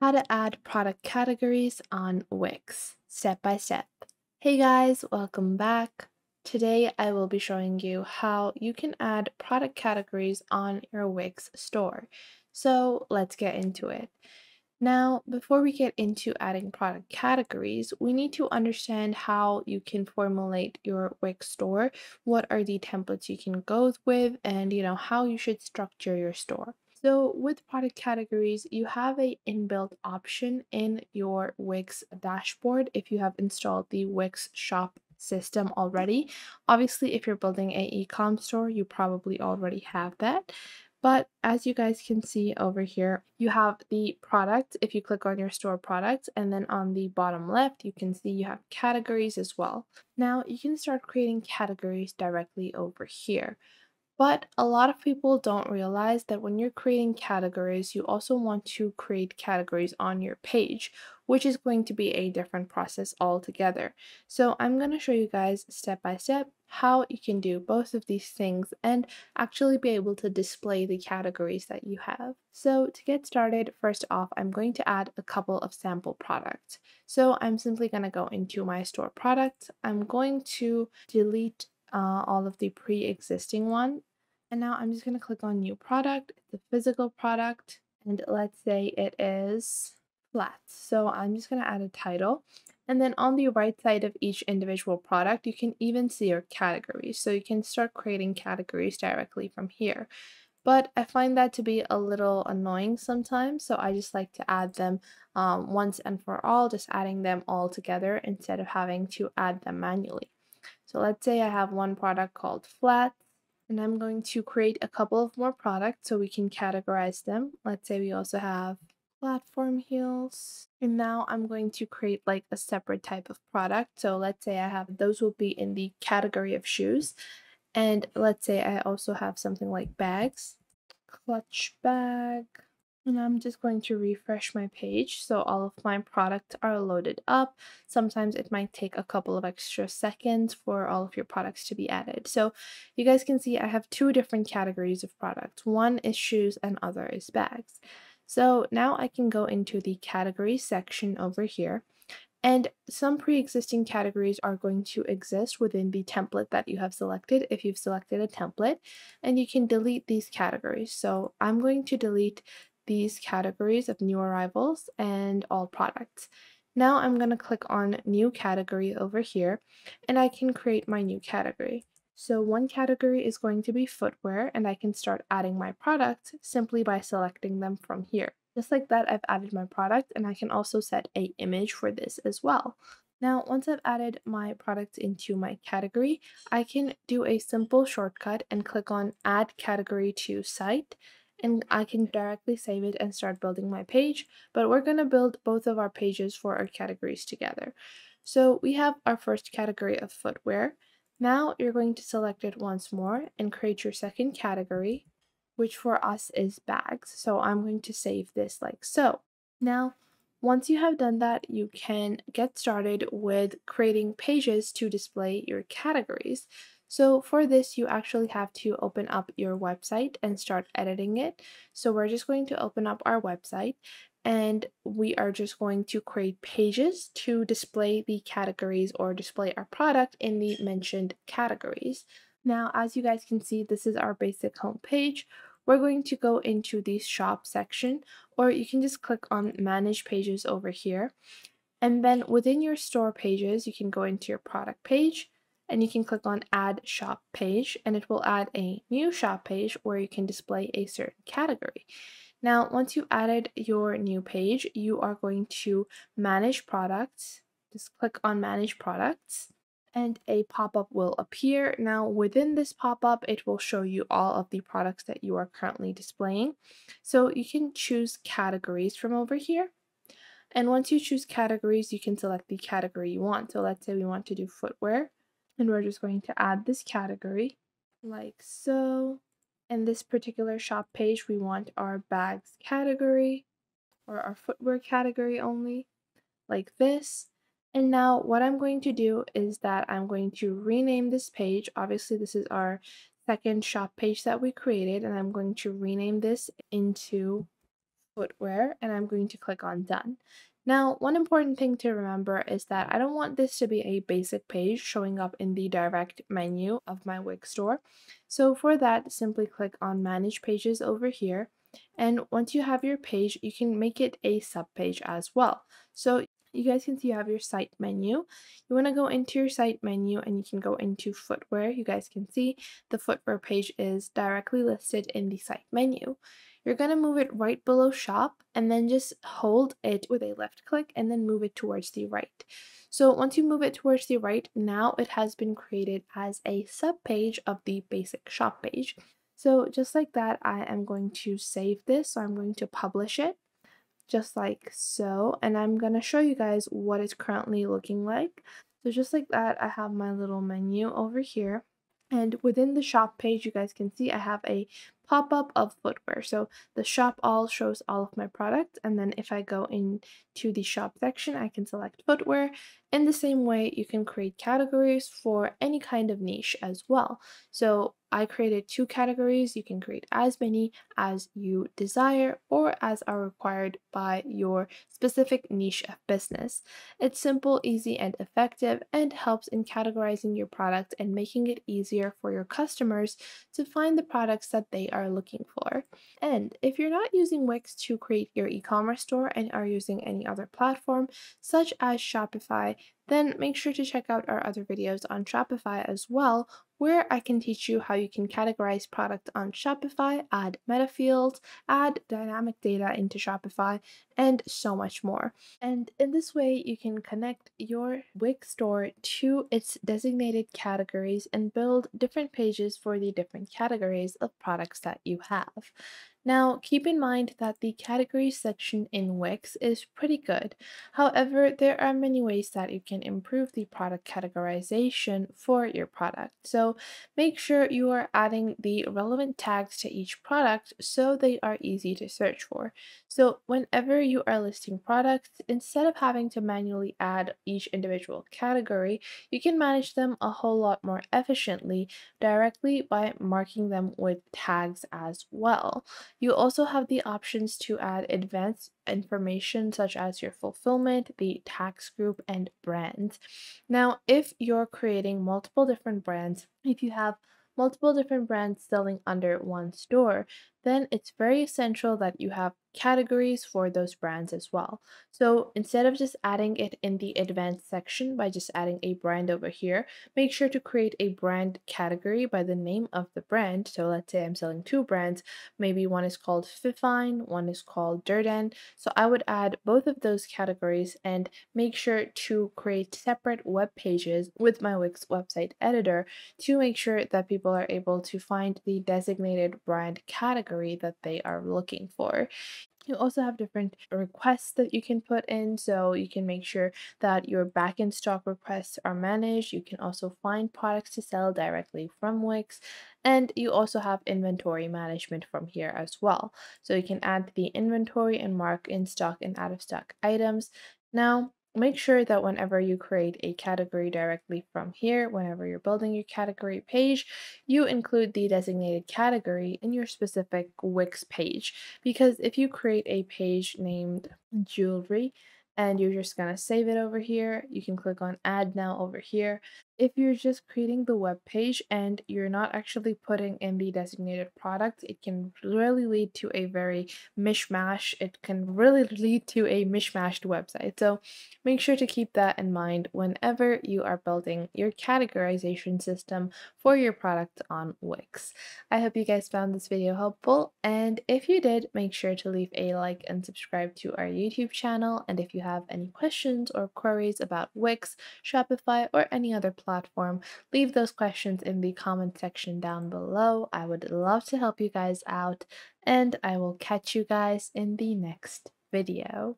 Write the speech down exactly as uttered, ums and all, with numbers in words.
How to add product categories on Wix, step by step. Hey guys, welcome back. Today I will be showing you how you can add product categories on your Wix store. So let's get into it. Now, before we get into adding product categories, we need to understand how you can formulate your Wix store, what are the templates you can go with, and you know how you should structure your store. So with product categories, you have an inbuilt option in your Wix dashboard if you have installed the Wix shop system already. Obviously, if you're building an e-com store, you probably already have that. But as you guys can see over here, you have the product. If you click on your store products, and then on the bottom left, you can see you have categories as well. Now you can start creating categories directly over here. But a lot of people don't realize that when you're creating categories, you also want to create categories on your page, which is going to be a different process altogether. So I'm going to show you guys step by step how you can do both of these things and actually be able to display the categories that you have. So to get started, first off, I'm going to add a couple of sample products. So I'm simply going to go into my store products. I'm going to delete uh, all of the pre-existing ones. And now I'm just going to click on new product, the physical product, and let's say it is flats. So I'm just going to add a title. And then on the right side of each individual product, you can even see your categories. So you can start creating categories directly from here. But I find that to be a little annoying sometimes. So I just like to add them um, once and for all, just adding them all together instead of having to add them manually. So let's say I have one product called flats. And I'm going to create a couple of more products so we can categorize them. Let's say we also have platform heels. And now I'm going to create like a separate type of product. So let's say I have, those will be in the category of shoes. And let's say I also have something like bags, clutch bag. And I'm just going to refresh my page so all of my products are loaded up. Sometimes it might take a couple of extra seconds for all of your products to be added. So you guys can see I have two different categories of products. One is shoes and other is bags. So now I can go into the category section over here. And some pre-existing categories are going to exist within the template that you have selected if you've selected a template. And you can delete these categories. So I'm going to delete these categories of new arrivals and all products. Now I'm going to click on new category over here and I can create my new category. So one category is going to be footwear and I can start adding my products simply by selecting them from here. Just like that, I've added my product and I can also set a image for this as well. Now, once I've added my products into my category, I can do a simple shortcut and click on add category to site. And I can directly save it and start building my page, but we're going to build both of our pages for our categories together. So we have our first category of footwear. Now you're going to select it once more and create your second category, which for us is bags. So I'm going to save this like so. Now, once you have done that, you can get started with creating pages to display your categories. So for this, you actually have to open up your website and start editing it. So we're just going to open up our website and we are just going to create pages to display the categories or display our product in the mentioned categories. Now, as you guys can see, this is our basic homepage. We're going to go into the shop section, or you can just click on manage pages over here. And then within your store pages, you can go into your product page. And you can click on add shop page and it will add a new shop page where you can display a certain category. Now, once you added your new page, you are going to manage products. Just click on manage products and a pop-up will appear. Now, within this pop-up, it will show you all of the products that you are currently displaying. So you can choose categories from over here. And once you choose categories, you can select the category you want. So let's say we want to do footwear. And we're just going to add this category like so. In this particular shop page, we want our bags category or our footwear category only, like this. And now what I'm going to do is that I'm going to rename this page. Obviously, this is our second shop page that we created, and I'm going to rename this into footwear, and I'm going to click on done. Now, one important thing to remember is that I don't want this to be a basic page showing up in the direct menu of my Wix store. So for that, simply click on manage pages over here. And once you have your page, you can make it a sub page as well. So you guys can see you have your site menu. You want to go into your site menu and you can go into footwear. You guys can see the footwear page is directly listed in the site menu. You're going to move it right below shop and then just hold it with a left click and then move it towards the right. So once you move it towards the right, now it has been created as a sub page of the basic shop page. So just like that, I am going to save this. So I'm going to publish it just like so. And I'm going to show you guys what it's currently looking like. So just like that, I have my little menu over here. And within the shop page, you guys can see I have a pop-up of footwear. So the shop all shows all of my products. And then if I go into the shop section, I can select footwear. In the same way, you can create categories for any kind of niche as well. So I created two categories. You can create as many as you desire or as are required by your specific niche of business. It's simple, easy, and effective, and helps in categorizing your product and making it easier for your customers to find the products that they are looking for. And if you're not using Wix to create your e-commerce store and are using any other platform, such as Shopify, then make sure to check out our other videos on Shopify as well, where I can teach you how you can categorize products on Shopify, add meta fields, add dynamic data into Shopify, and so much more. And in this way, you can connect your Wix store to its designated categories and build different pages for the different categories of products that you have. Now, keep in mind that the category section in Wix is pretty good. However, there are many ways that you can improve the product categorization for your product. So make sure you are adding the relevant tags to each product so they are easy to search for. So whenever you are listing products, instead of having to manually add each individual category, you can manage them a whole lot more efficiently directly by marking them with tags as well. You also have the options to add advanced information such as your fulfillment, the tax group, and brands. Now, if you're creating multiple different brands, if you have multiple different brands selling under one store, then it's very essential that you have categories for those brands as well. So instead of just adding it in the advanced section by just adding a brand over here, make sure to create a brand category by the name of the brand. So let's say I'm selling two brands, maybe one is called Fifine, one is called Durden. So I would add both of those categories and make sure to create separate web pages with my Wix website editor to make sure that people are able to find the designated brand category that they are looking for. You also have different requests that you can put in, so you can make sure that your back-end stock requests are managed. You can also find products to sell directly from Wix, and you also have inventory management from here as well. So you can add the inventory and mark in stock and out of stock items. Now, make sure that whenever you create a category directly from here, whenever you're building your category page, you include the designated category in your specific Wix page. Because if you create a page named jewelry and you're just going to save it over here, you can click on add now over here. If you're just creating the web page and you're not actually putting in the designated product, it can really lead to a very mishmash. It can really lead to a mishmashed website. So make sure to keep that in mind whenever you are building your categorization system for your product on Wix. I hope you guys found this video helpful. And if you did, make sure to leave a like and subscribe to our YouTube channel. And if you have any questions or queries about Wix, Shopify, or any other platform, platform, leave those questions in the comment section down below. I would love to help you guys out, and I will catch you guys in the next video.